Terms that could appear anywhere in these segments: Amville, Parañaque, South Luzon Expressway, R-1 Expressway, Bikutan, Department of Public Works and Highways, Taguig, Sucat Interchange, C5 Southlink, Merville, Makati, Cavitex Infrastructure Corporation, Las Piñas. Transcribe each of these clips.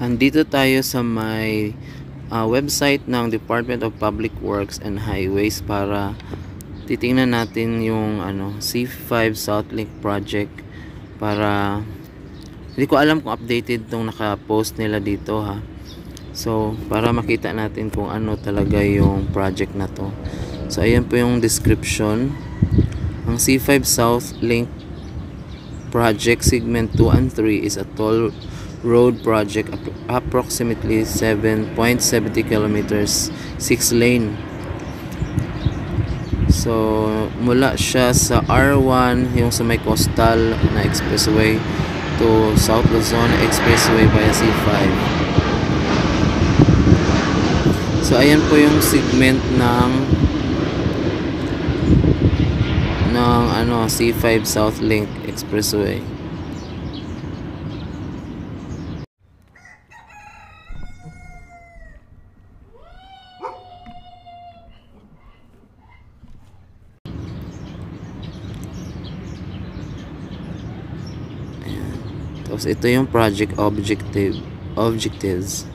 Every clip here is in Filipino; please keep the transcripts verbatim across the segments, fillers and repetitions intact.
Andito tayo sa may uh, website ng Department of Public Works and Highways para titingnan natin yung ano C five Southlink project. Para hindi ko alam kung updated tong naka-post nila dito ha. So para makita natin kung ano talaga yung project na to. So ayan po yung description. Ang C five Southlink Project Segment two and three is a toll road project approximately seven point seven zero kilometers, six lane. So mula siya sa R one, yung sa may coastal na expressway, to South Luzon Expressway via C five. So ayan po yung segment ng ng ano C five Southlink Expressway. Ayan. Tapos ito yung project objective objectives.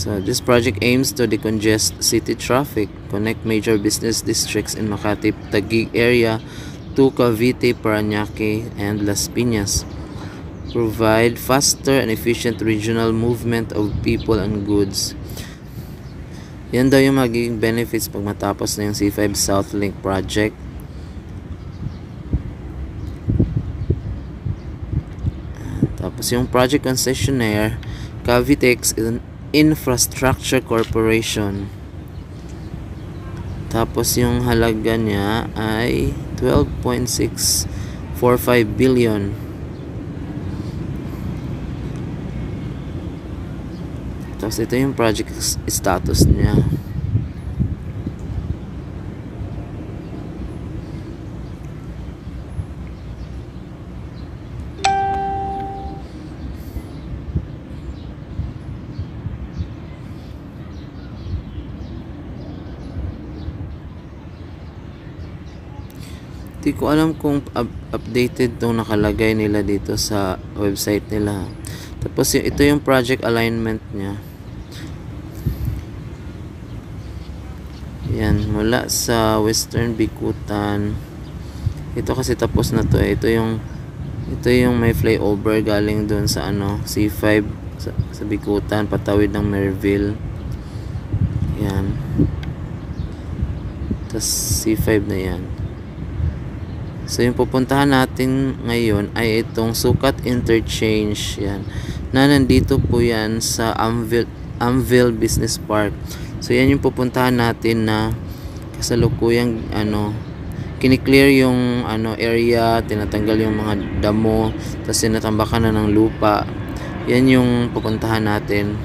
So, this project aims to decongest city traffic, connect major business districts in Makati, Taguig area to Cavite, Parañaque, and Las Piñas, provide faster and efficient regional movement of people and goods. Yan daw yung magiging benefits pag matapos na yung C five Southlink project. Tapos yung project concessionaire, Cavitex Infrastructure Corporation. Tapos yung halaga niya ay twelve point six four five billion. Tapos ito yung project status niya. Hindi ko alam kung up updated itong nakalagay nila dito sa website nila. Tapos ito yung project alignment niya. Yan, mula sa Western Bikutan. Ito kasi tapos na to eh. Ito yung, ito yung may flyover galing doon sa ano, C five sa, sa Bikutan, patawid ng Merville. Yan. Tapos C five na yan. So, yung pupuntahan natin ngayon ay itong Sucat Interchange. Yan. Na nandito po yan sa Amville, Amville Business Park. So, yan yung pupuntahan natin na kasalukuyang ano, kiniklear yung ano, area, tinatanggal yung mga damo, tapos tinatambakan na ng lupa. Yan yung pupuntahan natin.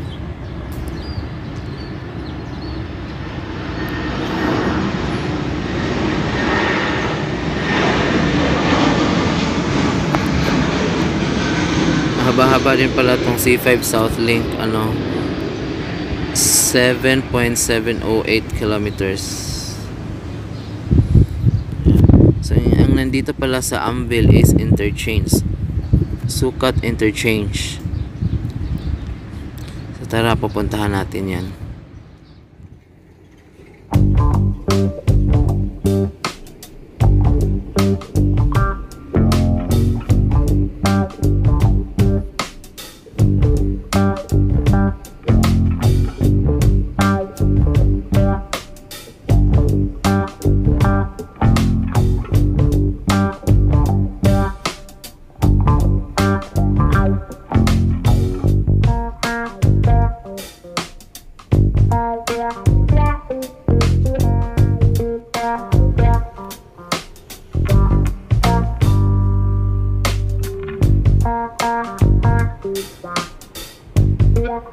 Haba-haba din pala itong C five Southlink, ano, seven point seven zero eight kilometers. So, ang nandito pala sa Amville is Interchange, Sucat Interchange. So, tara, pupuntahan natin yan.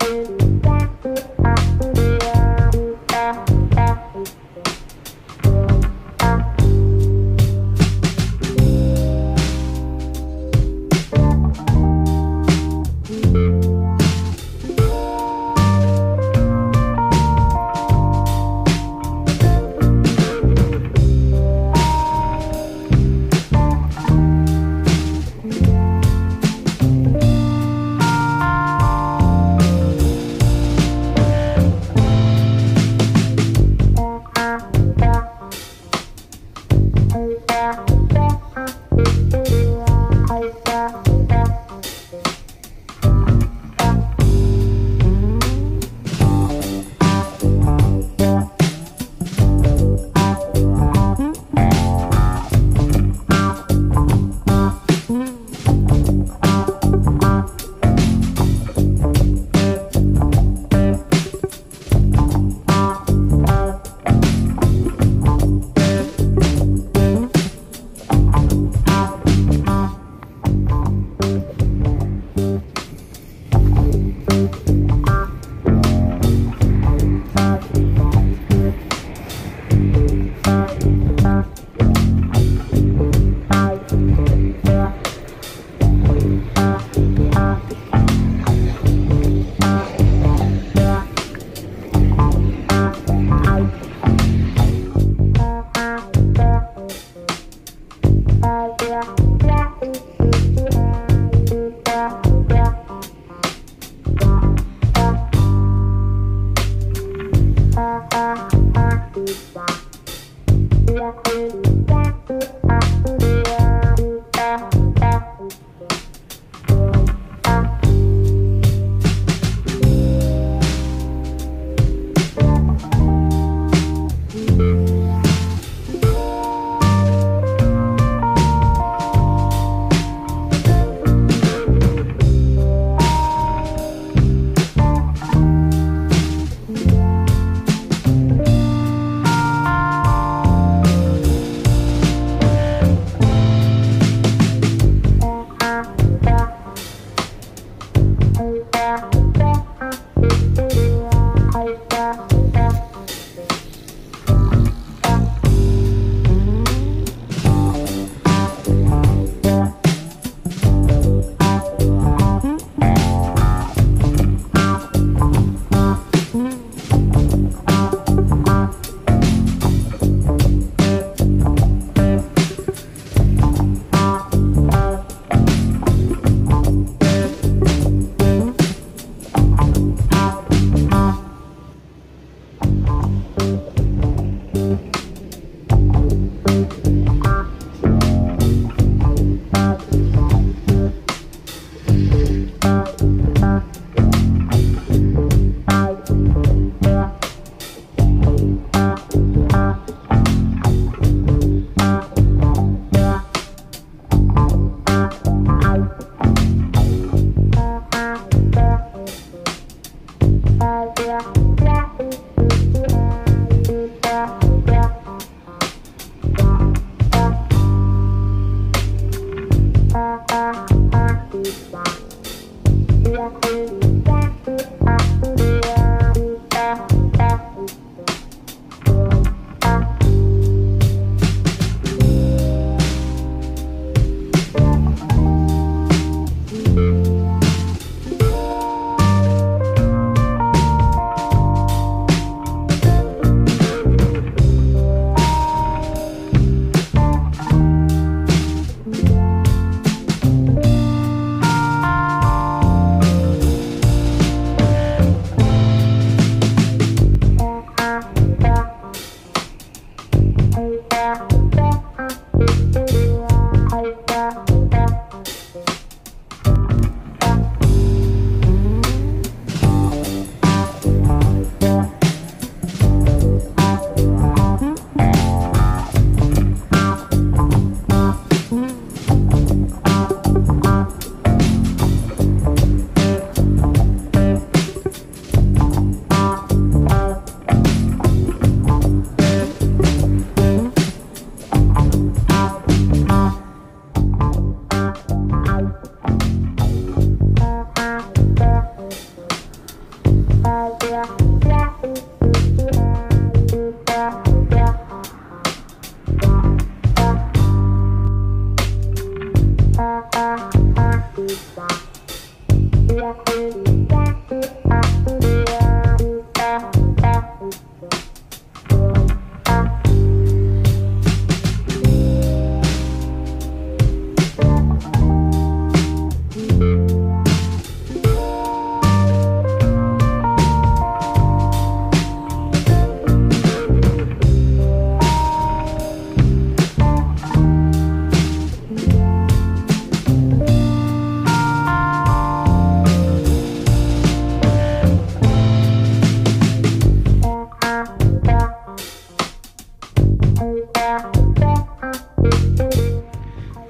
Mm-hmm.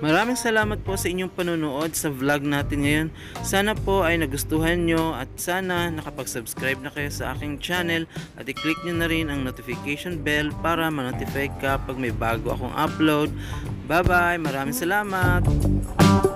Maraming salamat po sa inyong panonood sa vlog natin ngayon. Sana po ay nagustuhan nyo at sana nakapag-subscribe na kayo sa aking channel at i-click nyo na rin ang notification bell para ma-notify ka pag may bago akong upload. Bye bye! Maraming salamat!